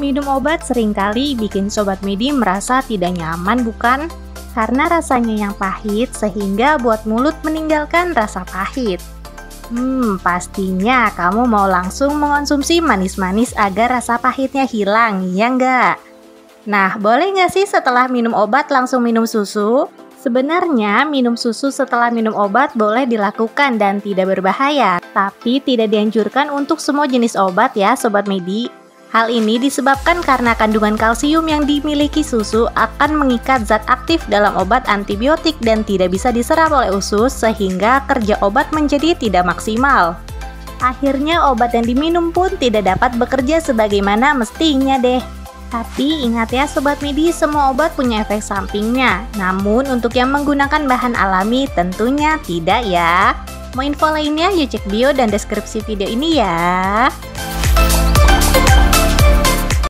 Minum obat seringkali bikin Sobat Medi merasa tidak nyaman, bukan? Karena rasanya yang pahit sehingga buat mulut meninggalkan rasa pahit. Pastinya kamu mau langsung mengonsumsi manis-manis agar rasa pahitnya hilang, ya nggak? Nah, boleh nggak sih setelah minum obat langsung minum susu? Sebenarnya, minum susu setelah minum obat boleh dilakukan dan tidak berbahaya. Tapi tidak dianjurkan untuk semua jenis obat ya, Sobat Medi. Hal ini disebabkan karena kandungan kalsium yang dimiliki susu akan mengikat zat aktif dalam obat antibiotik dan tidak bisa diserap oleh usus sehingga kerja obat menjadi tidak maksimal. Akhirnya obat yang diminum pun tidak dapat bekerja sebagaimana mestinya deh. Tapi ingat ya Sobat Medi, semua obat punya efek sampingnya. Namun untuk yang menggunakan bahan alami tentunya tidak ya. Mau info lainnya, yuk cek bio dan deskripsi video ini ya.